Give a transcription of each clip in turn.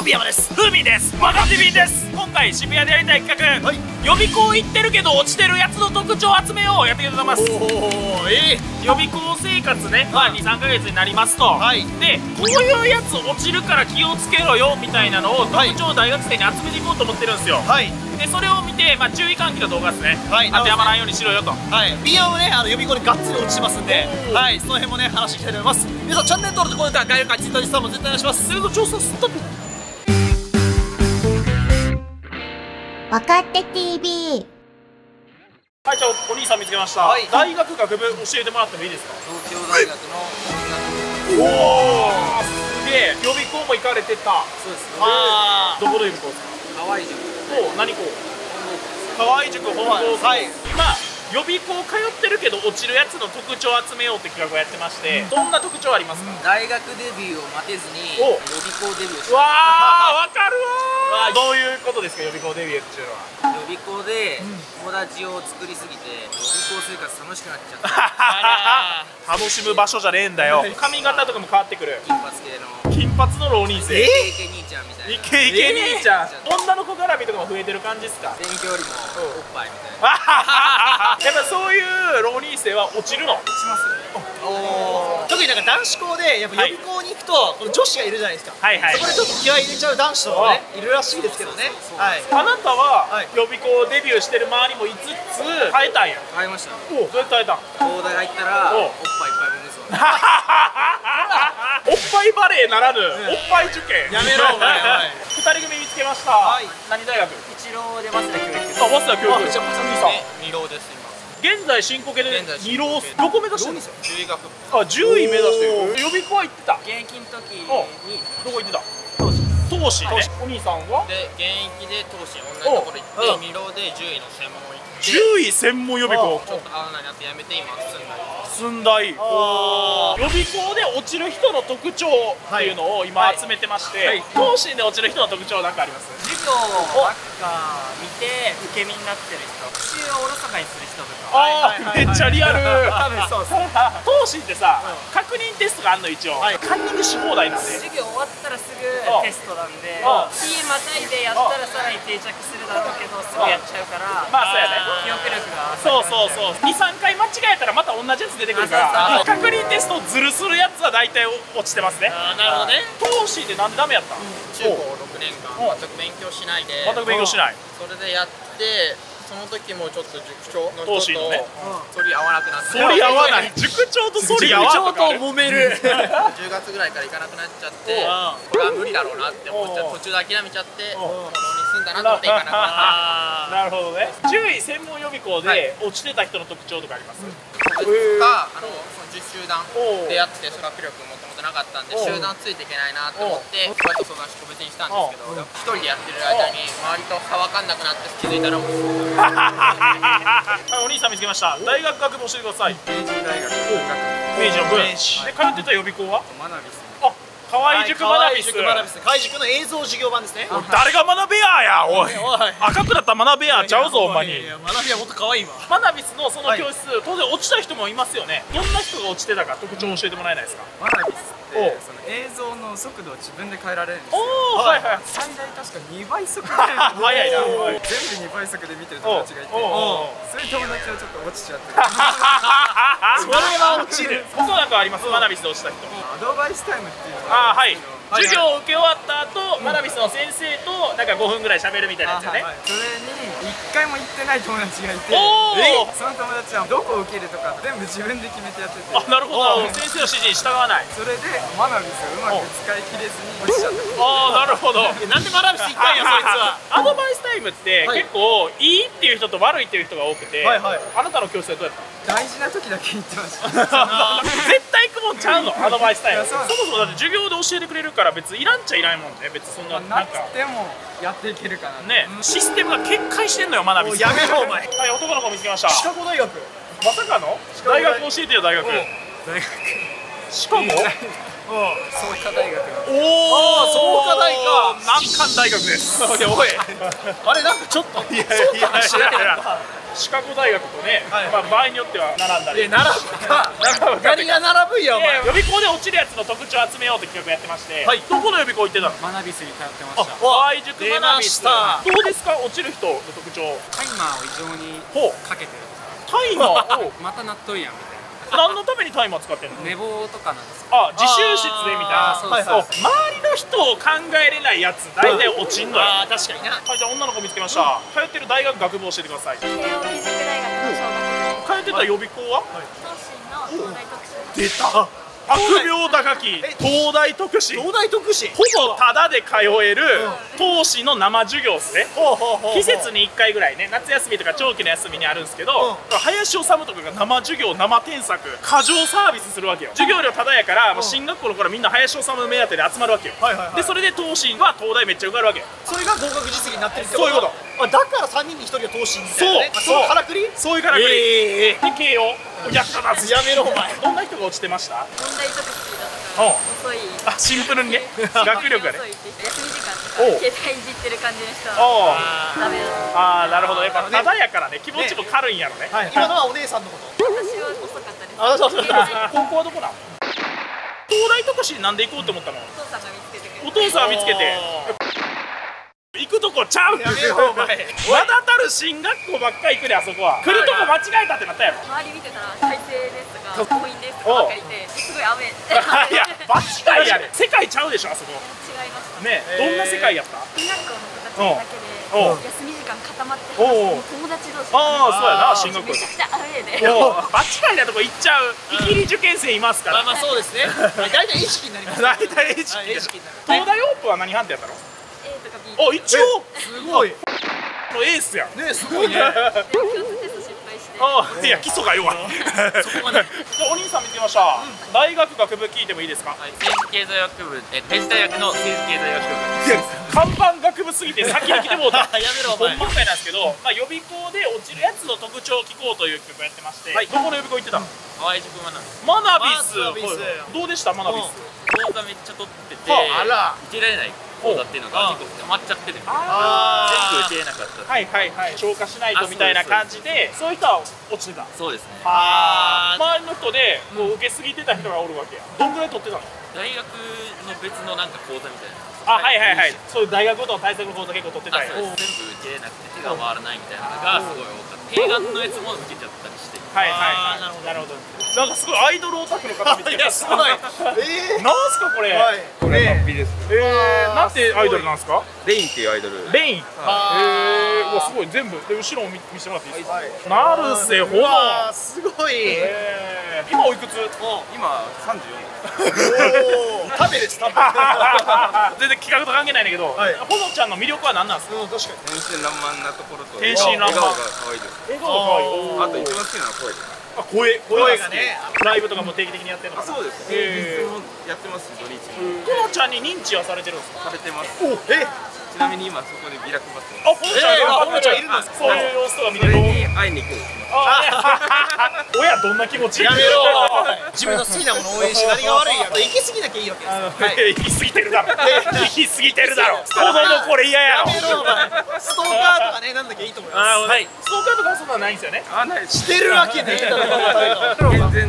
帯山です。ふうみんです。わかじみんです。今回渋谷でやりたい企画、はい、予備校行ってるけど落ちてるやつの特徴を集めようやっていきたいと思います。予備校生活ね、まあ2、3ヶ月になりますと、はい、でこういうやつ落ちるから気をつけろよみたいなのを特徴を大学生に集めていこうと思ってるんですよ。はい、でそれを見て、まあ、注意喚起の動画ですね、はい、当てはまらんようにしろよと、はい、美容もね、予備校にがっつり落ちますんで、はい、その辺もね、話していきたいと思います。皆さん、チャンネル登録と高評価、概要欄にツイッターにスタンプも絶対お願いします。すると、調査ストップ。わかって TV。はい、じゃあ、お兄さん見つけました。はい、大学学部、教えてもらってもいいですか。東京大学の音楽部。おお、すげえ、予備校も行かれてた。そうですね。どこの予備校ですか。可愛いじゃん。何校？河合塾本校。はい。まあ予備校通ってるけど落ちるやつの特徴を集めようって企画をやってまして、どんな特徴ありますか？大学デビューを待てずに予備校デビュー。わあ、わかるわ。どういうことですか、予備校デビューっていうのは？予備校で友達を作りすぎて予備校生活楽しくなっちゃった。楽しむ場所じゃねえんだよ。髪型とかも変わってくる。金髪系の。金髪の浪人生、イケイケ兄ちゃんみたいな、イケイケ兄ちゃん、女の子絡みとかも増えてる感じですか。勉強よりもおっぱいみたいな。やっぱそういう浪人生は落ちるの？落ちますよね。おお、特になんか男子校でやっぱ予備校に行くと女子がいるじゃないですか。はいはい。そこでちょっと気合い入れちゃう男子とかねいるらしいですけどね。はい。あなたは予備校デビューしてる周りも5つ変えたんや。変えました。おお、どうやって変えたん？東大入ったらおっぱいいっぱいもんですわ。おっぱいバレーならぬ、おっぱい受験。やめろ。2人組見つけました。何大学？一浪で早稲田教育。あ、早稲田教育。じゃあ二浪です。今現在進行形で二浪。どこ目指してるんですか？獣医学部。あ、獣医目指してる。予備校は行ってた。現役の時にどこ行ってた？東進。お兄さんはで現役で東進同じところ行って二浪で獣医の専門を行って獣医専門予備校。ちょっと合わないなってやめて今進んだり。寸大。予備校で落ちる人の特徴っていうのを今集めてまして、東進で落ちる人の特徴なんかあります？授業ばっか見て受け身になってる人、口をおろそかにする人とか。ああ、めっちゃリアル。多分そうです。東進ってさ、確認テストがあんの。一応カンニングし放題なんで、授業終わったらすぐテストなんで、日またいでやったらさらに定着するだろうけどすぐやっちゃうから。まあそうやね、記憶力が。そうそうそう。2、3回間違えたらまた同じやつ出てくるから、確認テストをズルするやつは大体落ちてますね。ああ、なるほどね。東進でなんでダメやったの？中高6年間全く勉強しないで。全く勉強しない。それでやって、その時もちょっと塾長の人と反り合わなくなって。反り合わない。塾長と反り合わなくなる。塾長と揉める。10月ぐらいから行かなくなっちゃって、これは無理だろうなって思っちゃって、途中で諦めちゃって、なるほどね。獣医専門予備校で落ちてた人の特徴とかあります？集団でやってて、学力もともとなかったんで集団ついていけないなと思って、こうやって相談して個別にしたんですけど、一人でやってる間に周りと差分かんなくなって気づいたらもう。お兄さん見つけました。大学学部教えてください。明治大学明治の部で通ってた予備校はマナビス。あ、河合塾マナビス。河合塾の映像授業版ですね。誰がマナベアや。おい、赤くなったマナベアちゃうぞお前に。マナベアもっと可愛いわ。マナビスのその教室、当然落ちた人もいますよね。どんな人が落ちてたか特徴教えてもらえないですか？マナビスってその映像の速度を自分で変えられるんですよ。おお、はいはい。最大確か2倍速で。早いな。全部2倍速で見てる友達がいて、そういう友達はちょっと落ちちゃってる。それは落ちる。ここなんかあります？マナビスで落ちた人。アドバイスタイムっていうのがあるんですけど、授業を受け終わった後、マナビスの先生となんか5分ぐらい喋るみたいなやつよね。それに1回も行ってない友達がいて、その友達はどこを受けるとか全部自分で決めてやってて。あ、なるほど。先生の指示に従わない。それでマナビスをうまく使い切れずに落ちちゃった。ああ、なるほど。なんでマナビス行ったんやそいつは。アドバイスタイムって結構いいっていう人と悪いっていう人が多くて、あなたの教室はどうやった？大事な時だけ行ってました。絶対行くもんちゃうの、アドバイスタイム。そもそもだって授業で教えてくれるから別にいらんちゃいないもんね。別にそんななくてもやっていけるかなね。システムが決壊してんのよマナビス。やめろお前。はい、男の子見つけました。シカゴ大学。まさかの大学教えてよ。大学シカゴ。創価大学。おお、創価大か。は難関大学です。おい、あれなんかちょっと、シカゴ大学とね、まあ場合によっては並んだり。何が並ぶんやお前。予備校で落ちるやつの特徴を集めようって企画やってまして、どこの予備校行ってたの？マナビスに通ってました。わい、塾マナビス。どうですか、落ちる人の特徴？タイマーを異常にかけてる。タイマーをまたなっとるやんみたいな。何のためにタイマー使ってるの？寝坊とかなんですか？あ、自習室でみたいな。周りの人を考えれないやつ大体落ちんのよ。ああ、確かにな。はい、じゃあ女の子見つけました。通ってる大学、学部教えてください。慶應義塾大学の小学部。通ってた予備校は東進の東大特進。出た、悪名高き東大特進。東大特進ほぼタダで通える東進の生授業ですね。季節に1回ぐらいね、夏休みとか長期の休みにあるんですけど、林修とかが生授業、生添削、過剰サービスするわけよ。授業料タダやから、もう進学校の頃みんな林修目当てで集まるわけよ。でそれで東進は東大めっちゃ受かるわけよ。それが合格実績になってるってこと。そういうこと。だから3人に1人は東進みたいなね。そういうからくり、そういうからくり。ええ、慶應やったな。やめろお前。どんな人が落ちてました？問題特集だったら遅い。あ、シンプルにね、学力がね。休み時間とか携帯いじってる感じの人はダメだと。ああ、なるほど。やっぱただやからね、気持ちも軽いんやろね。今のはお姉さんのこと。私は遅かったです。あ、そうそうそう。高校はどこなの？東大特集なんで行こうと思ったの？お父さんが見つけてくれて。お父さんが見つけて行くとこちゃう。やめよお前。名だたる進学校ばっか行くで、あそこは。来るとこ間違えたってなったやろ。周り見てたら最低ですとか、教員ですとかばっかりいて、すごい雨。いや、間違いやで。世界ちゃうでしょ、あそこ。違いましたね。どんな世界やった？進学校の子たちだけで休み時間固まって友達同士。ああ、そうやな、進学校めちゃくちゃアウェーで間違いなとこ行っちゃう。イギリ受験生いますから。まあまあそうですね。大体意識になります。大体意識になる。東大オープンは何判定やったの？あ、一応すごい。エースやんね。すごいね。共通テスト失敗して。ああ、いや基礎が弱い。そこまで。お兄さん見てました。大学学部聞いてもいいですか？政治経済学部、明治大学の政治経済学部。看板学部すぎて先に来てもうた。やめろお前。本番会なんですけど、まあ予備校で落ちるやつの特徴を聞こうという企画をやってまして。どこの予備校行ってたの？淡路君マナビス。マナビス。どうでしたマナビス？動画めっちゃ撮ってて。あら。受けられない。だっていうのが結構溜まっちゃってる。全部受けれなかった。はいはいはい。消化しないとみたいな感じで、そういう人は落ちてた。そうですね。周りの人でもう受けすぎてた人がおるわけや。どんぐらい取ってたの？大学の別のなんか講座みたいな。あ、はいはいはい。そういう大学ごとの対策の講座結構取ってたよ。全部受けれなくて手が回らないみたいなのがすごい多かった。映画のやつも受けちゃったりして。はいはいはい。なるほどなるほど。なんかすごいアイドルオタクの方みたいな。すごい。なんすかこれ。これハッピーです。なんてアイドルなんですか？レインっていうアイドル。レイン。うわすごい。全部で後ろを見せてもらっていいですか？なるせほの。すごい。今おいくつ？今34。食べです食べ。全然企画と関係ないんだけど、ほのちゃんの魅力は何なんですか？確かに天真爛漫なところと笑顔が可愛いです。笑顔が可愛い。あと一番好きなのは声です。あ、声がね。ライブとかも定期的にやってるのかな。そうですね。やってます土日も。ほのちゃんに認知はされてるんですか？されてます。お、ちなみに今そこでビラ配ってます。あ、ほのちゃんいるんですか？そういう様子とか見てる。それに会いに行くんですね。親どんな気持ち？やめろ。自分の好きなもの応援し何が悪いやろ。行き過ぎなきゃいいわけです。行き過ぎてるだろ。行き過ぎてるだろ。子供これ嫌やろ。ストーカーとかね、なんだけいいと思います。はい。ストーカーとかそんなないんですよね。あ、ない。してるわけね。健全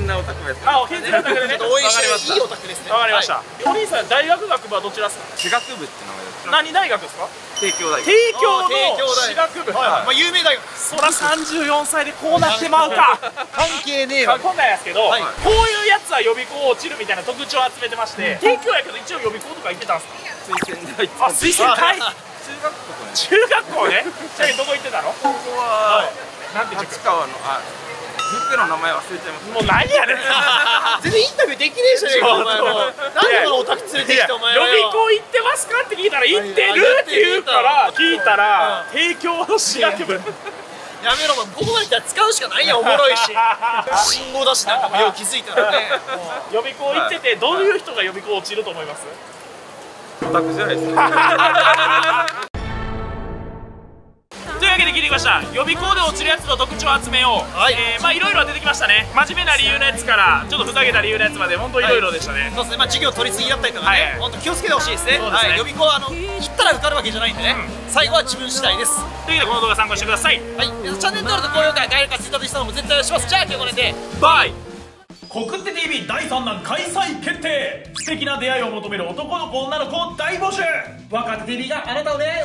なオタクです。あ、健全なオタクね。応援していいオタクですね。わかりました。お兄さん大学学部はどちらですか？私学部って名前です。何大学ですか？帝京大学。帝京の私学部。まあ有名大学。そら34歳でこうなってまうか。関係ねえよ。今回ですけど、こういうやつは予備校落ちるみたいな特徴を集めてまして、帝京やけど一応予備校とか行ってたんですか？推薦で。あ、推薦会。中学校ね。じゃあどこ行ってたの？ここはなんて立川の塾の名前忘れちゃいます。もう何やねん。全然インタビューできねえじゃねえかお前は。何でこのオタク連れてきたお前は。予備校行ってますかって聞いたら行ってるって言うから聞いたら帝京の私学部。やめろもうここまで来たら使うしかないやん。おもろいし信号だしなんかもよう気づいたらね。予備校行っててどういう人が予備校落ちると思います？オタクじゃないですか。というわけでギリきました。予備校で落ちるやつの特徴を集めよう。はい、まあいろいろ出てきましたね。真面目な理由のやつからちょっとふざけた理由のやつまで本当いろいろでしたね、はい。そうですね。まあ授業取りすぎだったりとかね。本当気をつけてほしいですね。はい。予備校は行ったら受かるわけじゃないんでね。最後は自分次第です。というわけでこの動画参考にしてください。はい。チャンネル登録と高評価、ガイドかツイッターでしたのも絶対します。じゃあ今日これでバイ。コクッテ TV 第3弾開催決定。素敵な出会いを求める男の子女の子大募集。若手 TV があなたをね。